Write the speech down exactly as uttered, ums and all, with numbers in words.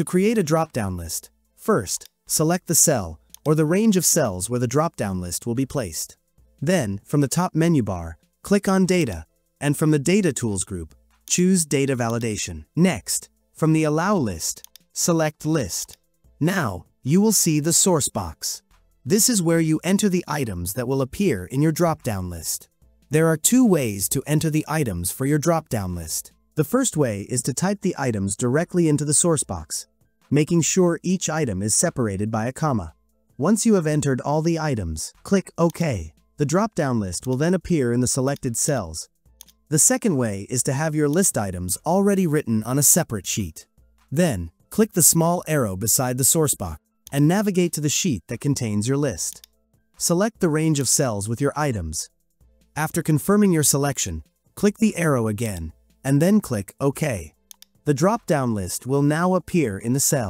To create a drop-down list, first, select the cell, or the range of cells where the drop-down list will be placed. Then, from the top menu bar, click on Data, and from the Data Tools group, choose Data Validation. Next, from the Allow list, select List. Now, you will see the source box. This is where you enter the items that will appear in your drop-down list. There are two ways to enter the items for your drop-down list. The first way is to type the items directly into the source box, making sure each item is separated by a comma. Once you have entered all the items, click OK. The drop-down list will then appear in the selected cells. The second way is to have your list items already written on a separate sheet. Then, click the small arrow beside the source box and navigate to the sheet that contains your list. Select the range of cells with your items. After confirming your selection, click the arrow again, and then click OK. The drop-down list will now appear in the cell.